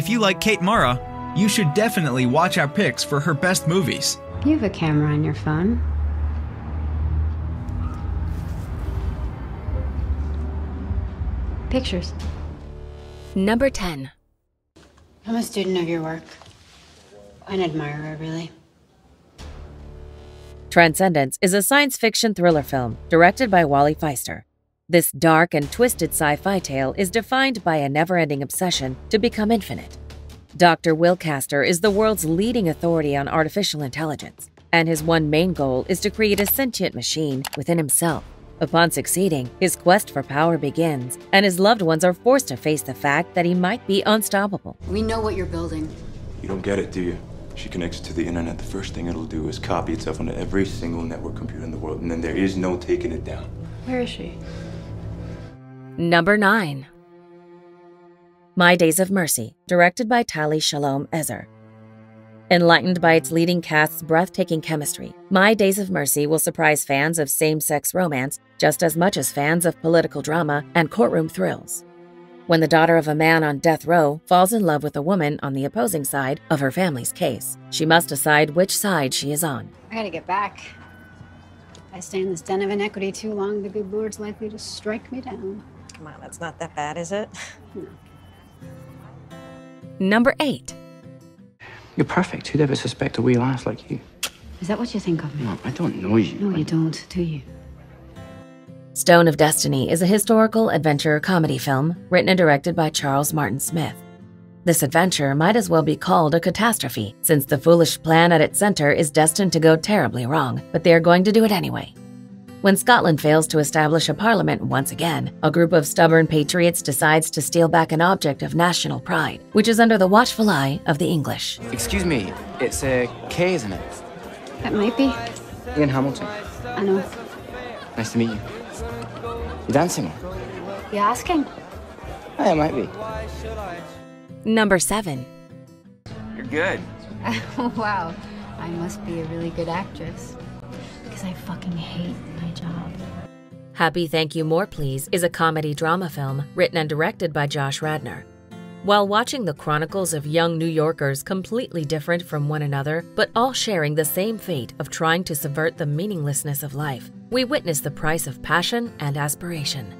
If you like Kate Mara, you should definitely watch our picks for her best movies. You have a camera on your phone. Pictures. Number 10. I'm a student of your work. An admirer, really. Transcendence is a science fiction thriller film directed by Wally Pfister. This dark and twisted sci-fi tale is defined by a never-ending obsession to become infinite. Dr. Will Caster is the world's leading authority on artificial intelligence, and his one main goal is to create a sentient machine within himself. Upon succeeding, his quest for power begins, and his loved ones are forced to face the fact that he might be unstoppable. We know what you're building. You don't get it, do you? She connects to the internet. The first thing it'll do is copy itself onto every single network computer in the world, and then there is no taking it down. Where is she? Number 9. My Days of Mercy, directed by Tali Shalom Ezer. Enlightened by its leading cast's breathtaking chemistry, My Days of Mercy will surprise fans of same-sex romance just as much as fans of political drama and courtroom thrills. When the daughter of a man on death row falls in love with a woman on the opposing side of her family's case, she must decide which side she is on. I gotta get back. If I stay in this den of inequity too long, the good Lord's likely to strike me down. Come on, that's not that bad, is it? No. Number 8. You're perfect. Who'd ever suspect a wheel ass like you? Is that what you think of me? No, I don't know you. No, you don't, do you? Stone of Destiny is a historical adventure comedy film written and directed by Charles Martin Smith. This adventure might as well be called a catastrophe, since the foolish plan at its center is destined to go terribly wrong, but they are going to do it anyway. When Scotland fails to establish a parliament once again, a group of stubborn patriots decides to steal back an object of national pride, which is under the watchful eye of the English. Excuse me, it's a K, isn't it? It might be. Ian Hamilton. I know. Nice to meet you. You dancing? You asking? Yeah, it might be. Number 7. You're good. Wow, I must be a really good actress. Because I fucking hate my job. Happy Thank You More Please is a comedy drama film written and directed by Josh Radnor. While watching the chronicles of young New Yorkers completely different from one another, but all sharing the same fate of trying to subvert the meaninglessness of life, we witness the price of passion and aspiration.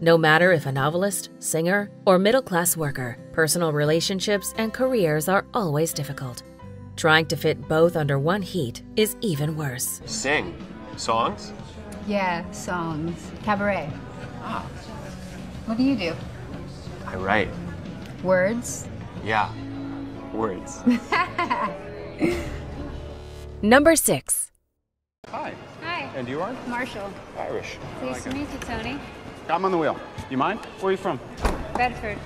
No matter if a novelist, singer, or middle-class worker, personal relationships and careers are always difficult. Trying to fit both under one heat is even worse. Sing? Songs? Yeah, songs. Cabaret. Ah. What do? I write. Words? Yeah, words. Number 6. Hi. Hi. And you are? Marshall. Irish. Pleased to meet you, Tony. I'm on the wheel. You mind? Where are you from? Bedford.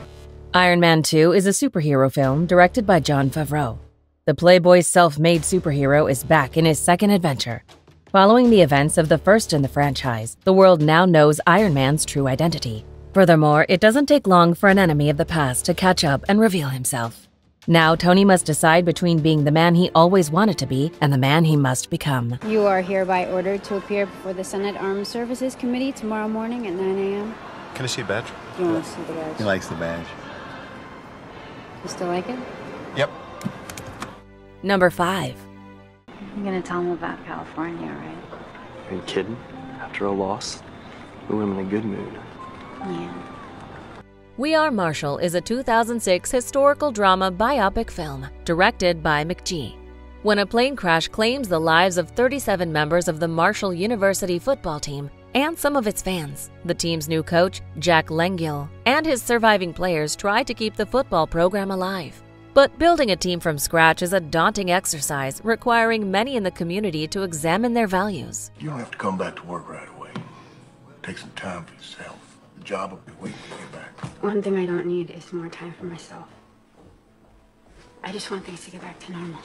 Iron Man 2 is a superhero film directed by Jon Favreau. The Playboy's self-made superhero is back in his second adventure. Following the events of the first in the franchise, the world now knows Iron Man's true identity. Furthermore, it doesn't take long for an enemy of the past to catch up and reveal himself. Now, Tony must decide between being the man he always wanted to be and the man he must become. You are hereby ordered to appear before the Senate Armed Services Committee tomorrow morning at 9 a.m. Can I see a badge? You want to see the badge? He likes the badge. You still like it? Yep. Number 5. You're gonna tell them about California, right? Are you kidding? After a loss, we were in a good mood. Yeah. We Are Marshall is a 2006 historical drama biopic film directed by McG. When a plane crash claims the lives of 37 members of the Marshall University football team and some of its fans, the team's new coach, Jack Lengyel, and his surviving players try to keep the football program alive. But building a team from scratch is a daunting exercise requiring many in the community to examine their values. You don't have to come back to work right away. Take some time for yourself. The job will be waiting for you back. One thing I don't need is more time for myself. I just want things to get back to normal.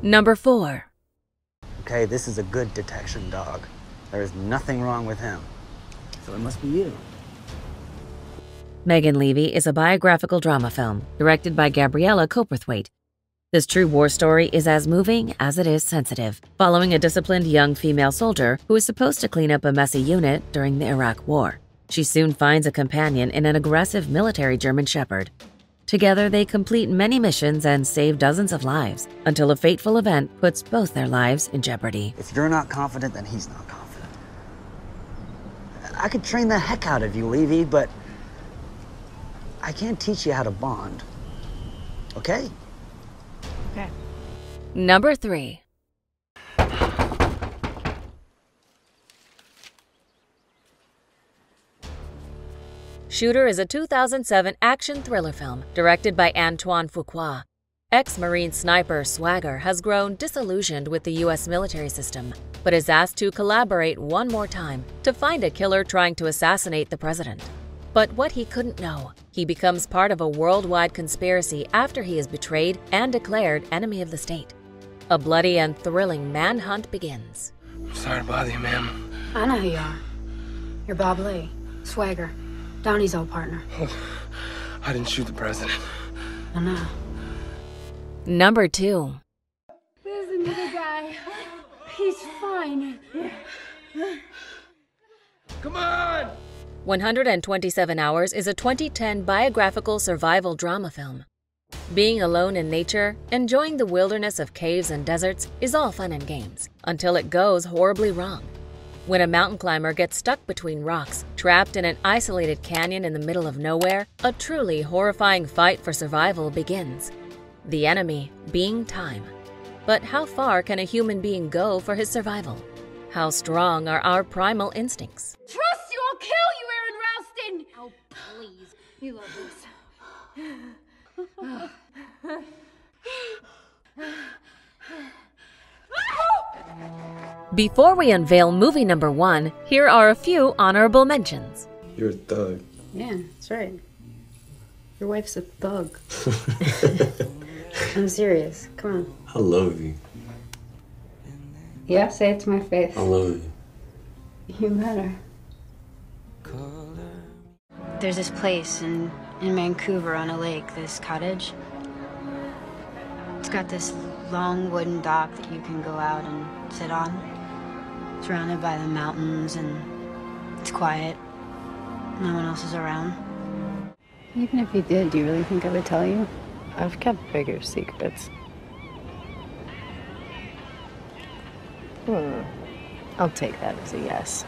Number 4. Okay, this is a good detection dog. There is nothing wrong with him. So it must be you. Megan Leavey is a biographical drama film directed by Gabriella Coperthwaite. This true war story is as moving as it is sensitive, following a disciplined young female soldier who is supposed to clean up a messy unit during the Iraq War. She soon finds a companion in an aggressive military German Shepherd. Together, they complete many missions and save dozens of lives until a fateful event puts both their lives in jeopardy. If you're not confident, then he's not confident. I could train the heck out of you, Leavey, but I can't teach you how to bond. Okay? Okay. Number 3. Shooter is a 2007 action thriller film directed by Antoine Fuqua. Ex-Marine sniper Swagger has grown disillusioned with the U.S. military system, but is asked to collaborate one more time to find a killer trying to assassinate the president. But what he couldn't know, he becomes part of a worldwide conspiracy after he is betrayed and declared enemy of the state. A bloody and thrilling manhunt begins. I'm sorry to bother you, ma'am. I know who you are. You're Bob Lee, Swagger. Donnie's old partner. I didn't shoot the president. I know. Number 2. There's another guy. He's fine. Come on! 127 Hours is a 2010 biographical survival drama film. Being alone in nature, enjoying the wilderness of caves and deserts is all fun and games, until it goes horribly wrong. When a mountain climber gets stuck between rocks, trapped in an isolated canyon in the middle of nowhere, a truly horrifying fight for survival begins. The enemy being time. But how far can a human being go for his survival? How strong are our primal instincts? Trust you, I'll kill you, Aaron Ralston! Oh, please. You love this. Before we unveil movie number 1, here are a few honorable mentions. You're a thug. Yeah, that's right. Your wife's a thug. I'm serious. Come on. I love you. Yeah, say it to my face. I love you. You better. There's this place in Vancouver on a lake, this cottage. It's got this long wooden dock that you can go out and sit on, surrounded by the mountains, and it's quiet. No one else is around. Even if you did, do you really think I would tell you? I've kept bigger secrets. I'll take that as a yes.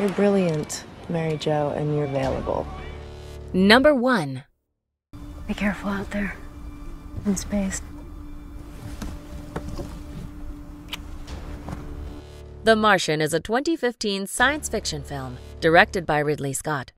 You're brilliant, Mary Jo, and you're available. Number 1. Be careful out there. In space. The Martian is a 2015 science fiction film directed by Ridley Scott.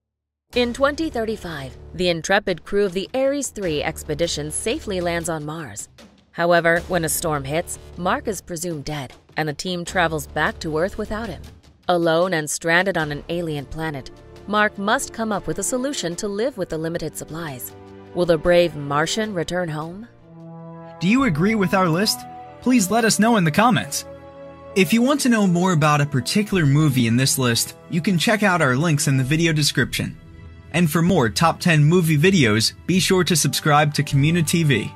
In 2035, the intrepid crew of the Ares 3 expedition safely lands on Mars. However, when a storm hits, Mark is presumed dead, and the team travels back to Earth without him. Alone and stranded on an alien planet, Mark must come up with a solution to live with the limited supplies. Will the brave Martian return home? Do you agree with our list? Please let us know in the comments. If you want to know more about a particular movie in this list, you can check out our links in the video description. And for more top 10 movie videos, be sure to subscribe to CommuniTV.